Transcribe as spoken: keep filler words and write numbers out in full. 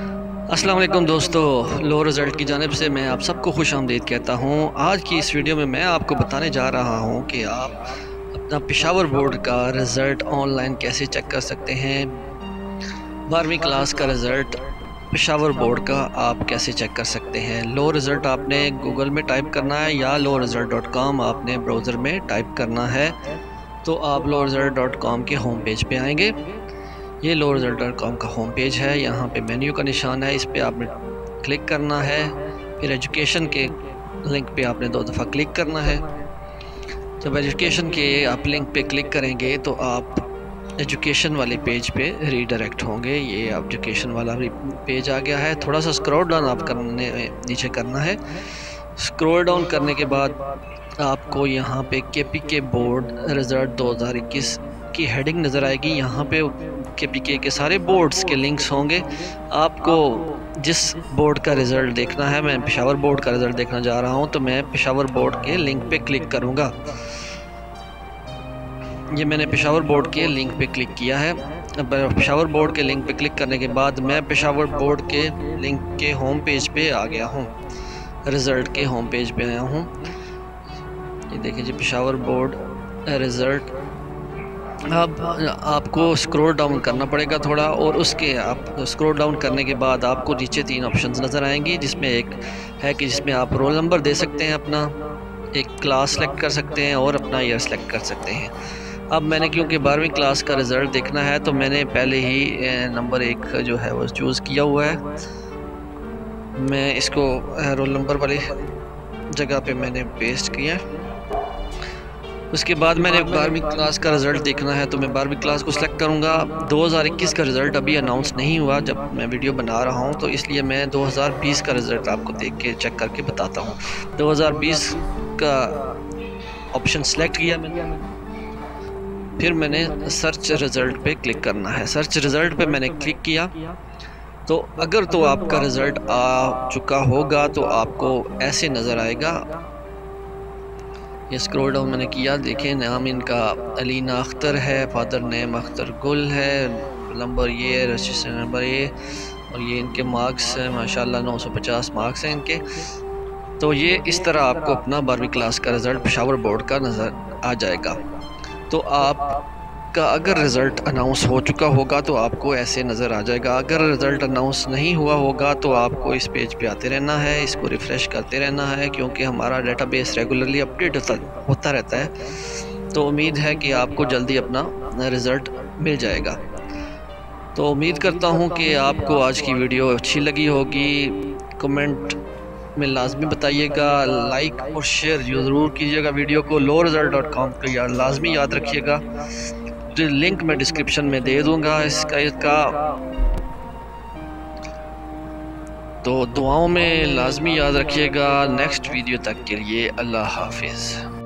अस्सलाम वालेकुम दोस्तों, लो रिज़ल्ट की जानिब से मैं आप सबको खुश आमदीद कहता हूँ। आज की इस वीडियो में मैं आपको बताने जा रहा हूँ कि आप अपना पेशावर बोर्ड का रिज़ल्ट ऑनलाइन कैसे चेक कर सकते हैं, बारहवीं क्लास का रिज़ल्ट पेशावर बोर्ड का आप कैसे चेक कर सकते हैं। लो रिज़ल्ट आपने गूगल में टाइप करना है या लो रिज़ल्ट डॉट कॉम आपने ब्राउज़र में टाइप करना है, तो आप लो रिज़ल्ट डॉट कॉम के होम पेज पे आएंगे। ये लो रिज़ल्ट डॉट कॉम का होम पेज है, यहाँ पे मेन्यू का निशान है, इस पे आपने क्लिक करना है। फिर एजुकेशन के लिंक पे आपने दो दफ़ा क्लिक करना है। जब एजुकेशन के आप लिंक पे क्लिक करेंगे तो आप एजुकेशन वाले पेज पे रीडायरेक्ट होंगे। ये एजुकेशन वाला पेज आ गया है। थोड़ा सा स्क्रॉल डाउन आप करने नीचे करना है। स्क्रॉल डाउन करने के बाद आपको यहाँ पे केपीके बोर्ड रिज़ल्ट दो हज़ार इक्कीस की हेडिंग नज़र आएगी। यहाँ पे केपीके के सारे बोर्ड्स के लिंक्स होंगे। आपको जिस बोर्ड का रिज़ल्ट देखना है, मैं पेशावर बोर्ड का रिज़ल्ट देखना जा रहा हूँ, तो मैं पेशावर बोर्ड के लिंक पर क्लिक करूँगा। ये मैंने पेशावर बोर्ड के लिंक पे क्लिक किया है। अब पेशावर बोर्ड के लिंक पे क्लिक करने के बाद मैं पेशावर बोर्ड के लिंक के होम पेज पे आ गया हूँ, रिज़ल्ट के होम पेज पे आया हूँ। ये देखिए जी, पेशावर बोर्ड रिज़ल्ट। अब आपको स्क्रॉल डाउन करना पड़ेगा थोड़ा, और उसके आप स्क्रॉल डाउन करने के बाद आपको नीचे तीन ऑप्शंस नज़र आएंगी, जिसमें एक है कि जिसमें आप रोल नंबर दे सकते हैं अपना, एक क्लास सेलेक्ट कर सकते हैं और अपना ईयर सेलेक्ट कर सकते हैं। अब मैंने क्योंकि बारहवीं क्लास का रिज़ल्ट देखना है तो मैंने पहले ही नंबर एक जो है वो चूज़ किया हुआ है। मैं इसको रोल नंबर वाली जगह पे मैंने पेस्ट किया। उसके बाद मैंने बारहवीं क्लास का रिज़ल्ट देखना है तो मैं बारहवीं क्लास को सिलेक्ट करूँगा। दो हज़ार इक्कीस का रिज़ल्ट अभी अनाउंस नहीं हुआ जब मैं वीडियो बना रहा हूँ, तो इसलिए मैं दो हज़ार बीस का रिज़ल्ट आपको देख के चेक करके बताता हूँ। दो हज़ार बीस का ऑप्शन सेलेक्ट किया मैंने, फिर मैंने सर्च रिज़ल्ट पे क्लिक करना है। सर्च रिज़ल्ट पे मैंने क्लिक किया तो अगर तो आपका रिज़ल्ट आ चुका होगा तो आपको ऐसे नज़र आएगा। ये स्क्रॉल डाउन मैंने किया, देखें नाम इनका अलीना अख्तर है, फादर नेम अख्तर गुल है, नंबर ये, रजिस्ट्रेशन नंबर ये, और ये इनके मार्क्स हैं माशाल्लाह नौ सौ पचास मार्क्स हैं इनके। तो ये इस तरह आपको अपना बारहवीं क्लास का रिज़ल्ट पेशावर बोर्ड का नज़र आ जाएगा। तो आपका अगर रिज़ल्ट अनाउंस हो चुका होगा तो आपको ऐसे नज़र आ जाएगा। अगर रिज़ल्ट अनाउंस नहीं हुआ होगा तो आपको इस पेज पे आते रहना है, इसको रिफ़्रेश करते रहना है, क्योंकि हमारा डेटाबेस रेगुलरली अपडेट होता रहता है। तो उम्मीद है कि आपको जल्दी अपना रिज़ल्ट मिल जाएगा। तो उम्मीद करता हूँ कि आपको आज की वीडियो अच्छी लगी होगी। कमेंट में लाजमी बताइएगा, लाइक और शेयर ज़रूर कीजिएगा वीडियो को। लो रिज़ल्ट डॉट कॉम को यार लाजमी याद रखिएगा, तो लिंक मैं डिस्क्रिप्शन में दे दूँगा इसका इसका तो दुआओं में लाजमी याद रखिएगा। नेक्स्ट वीडियो तक के लिए अल्लाह हाफिज़।